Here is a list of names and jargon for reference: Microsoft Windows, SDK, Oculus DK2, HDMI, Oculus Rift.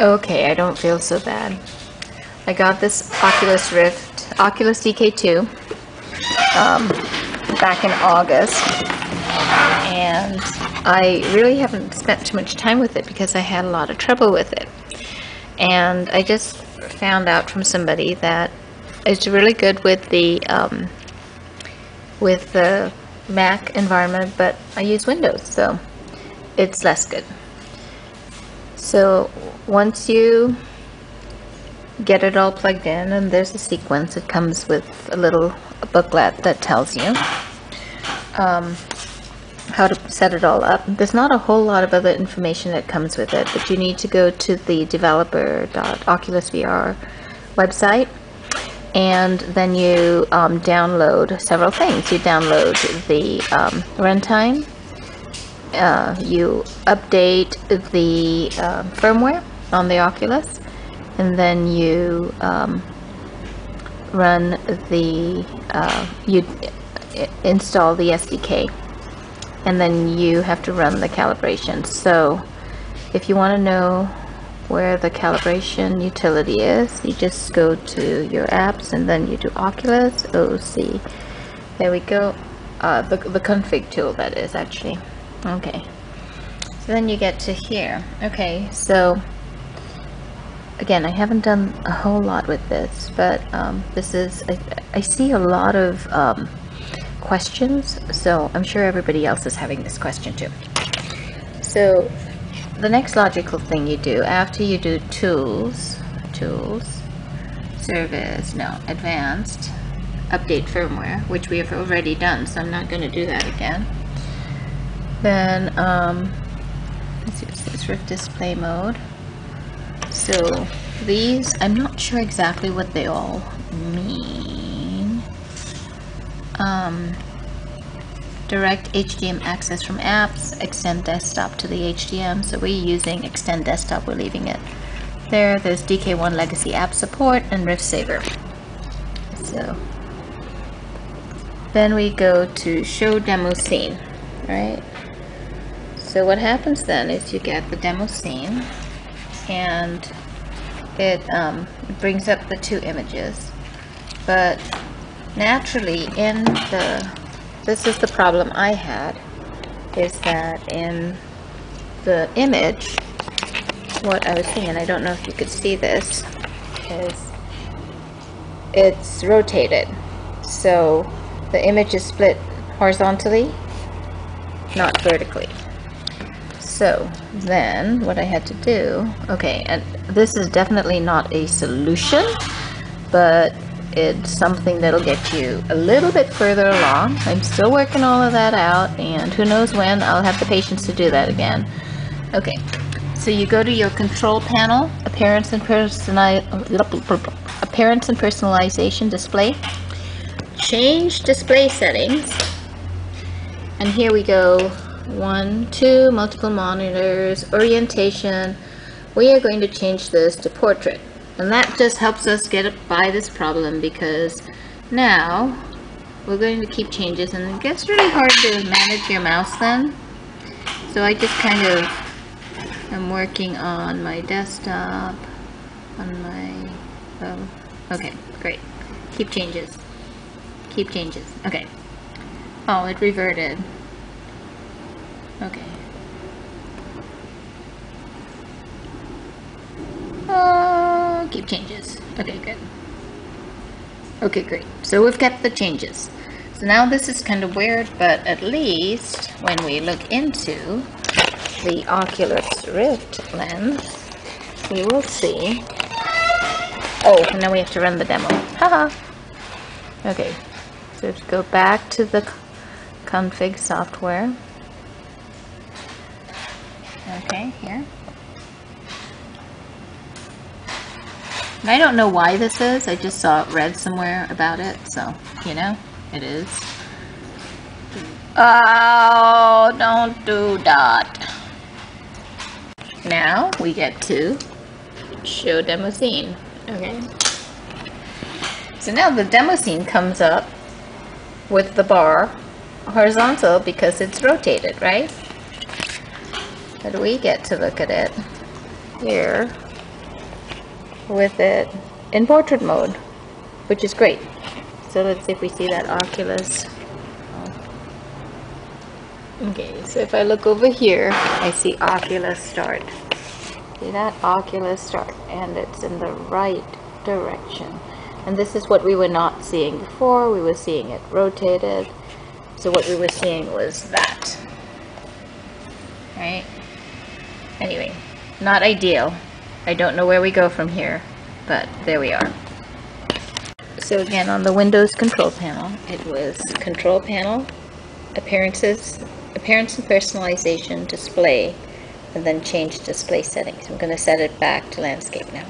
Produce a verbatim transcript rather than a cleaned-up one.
Okay, I don't feel so bad. I got this Oculus Rift, Oculus D K two, um, back in August, and I really haven't spent too much time with it because I had a lot of trouble with it. And I just found out from somebody that it's really good with the um, with the Mac environment, but I use Windows, so it's less good. So once you get it all plugged in, and there's a sequence, it comes with a little booklet that tells you um, how to set it all up. There's not a whole lot of other information that comes with it, but you need to go to the developer dot oculus v r website, and then you um, download several things. You download the um, runtime, Uh, you update the uh, firmware on the Oculus, and then you um, run the uh, you install the S D K, and then you have to run the calibration. So if you want to know where the calibration utility is, you just go to your apps, and then you do Oculus O C. There we go, uh, the, the config tool, that is, actually. Okay, so then you get to here. Okay, so again, I haven't done a whole lot with this, but um, this is, I, I see a lot of um, questions, so I'm sure everybody else is having this question too. So the next logical thing you do after you do tools, tools, service, no, advanced, update firmware, which we have already done, so I'm not going to do that again. Then um, let's see, it's Rift display mode. So these, I'm not sure exactly what they all mean. Um, direct H D M I access from apps, extend desktop to the H D M I. So we're using extend desktop, we're leaving it there. There's D K one legacy app support and Rift Saver. So then we go to show demo scene, right? So what happens then is you get the demo scene, and it um, brings up the two images. But naturally, in the this is the problem I had, is that in the image, what I was seeing, and I don't know if you could see this, is it's rotated. So the image is split horizontally, not vertically. So then what I had to do, okay, and this is definitely not a solution, but it's something that'll get you a little bit further along. I'm still working all of that out, and who knows when I'll have the patience to do that again. Okay, so you go to your control panel, appearance and personali- appearance and personalization display, change display settings, and here we go. One, two, multiple monitors, orientation. We are going to change this to portrait, and that just helps us get by this problem, because now we're going to keep changes, and it gets really hard to manage your mouse then. So I just kind of am working on my desktop, on my phone. Okay, great. Keep changes. Keep changes. Okay. Oh, it reverted. Okay. Uh, keep changes. Okay, good. Okay, great. So we've kept the changes. So now this is kind of weird, but at least when we look into the Oculus Rift lens, we will see. Oh, and now we have to run the demo. Haha. Okay. So we have to go back to the config software. Okay, here. And I don't know why this is. I just saw it read somewhere about it, so you know it is. Oh, don't do that. Now we get to show demo scene. Okay. So now the demo scene comes up with the bar horizontal because it's rotated, right? But we get to look at it here with it in portrait mode, which is great. So let's see if we see that Oculus. Okay, so if I look over here, I see Oculus start. See that? Oculus start, and it's in the right direction. And this is what we were not seeing before. We were seeing it rotated. So what we were seeing was that. Right? Anyway, not ideal. I don't know where we go from here, but there we are. So again, on the Windows control panel, it was control panel, appearances, appearance and personalization, display, and then change display settings. I'm going to set it back to landscape now.